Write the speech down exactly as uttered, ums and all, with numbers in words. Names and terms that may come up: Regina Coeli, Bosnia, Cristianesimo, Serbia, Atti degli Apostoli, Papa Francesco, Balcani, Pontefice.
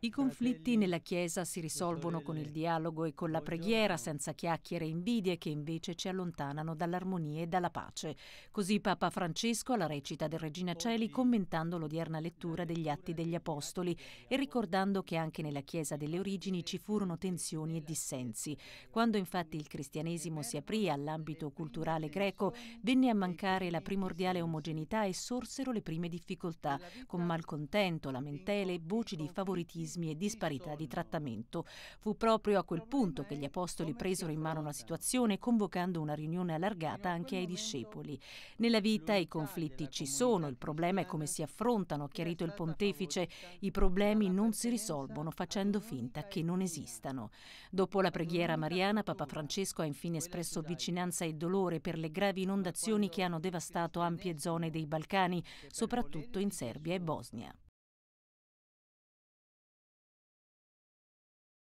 I conflitti nella Chiesa si risolvono con il dialogo e con la preghiera, senza chiacchiere e invidie che invece ci allontanano dall'armonia e dalla pace. Così Papa Francesco alla recita del Regina Coeli, commentando l'odierna lettura degli Atti degli Apostoli e ricordando che anche nella Chiesa delle origini ci furono tensioni e dissensi. Quando infatti il Cristianesimo si aprì all'ambito culturale greco, venne a mancare la primordiale omogeneità e sorsero le prime difficoltà, con malcontento, lamentele, voci di favoritismo e disparità di trattamento. Fu proprio a quel punto che gli apostoli presero in mano la situazione, convocando una riunione allargata anche ai discepoli. Nella vita i conflitti ci sono, il problema è come si affrontano, ha chiarito il pontefice. I problemi non si risolvono facendo finta che non esistano. Dopo la preghiera mariana, Papa Francesco ha infine espresso vicinanza e dolore per le gravi inondazioni che hanno devastato ampie zone dei Balcani, soprattutto in Serbia e Bosnia.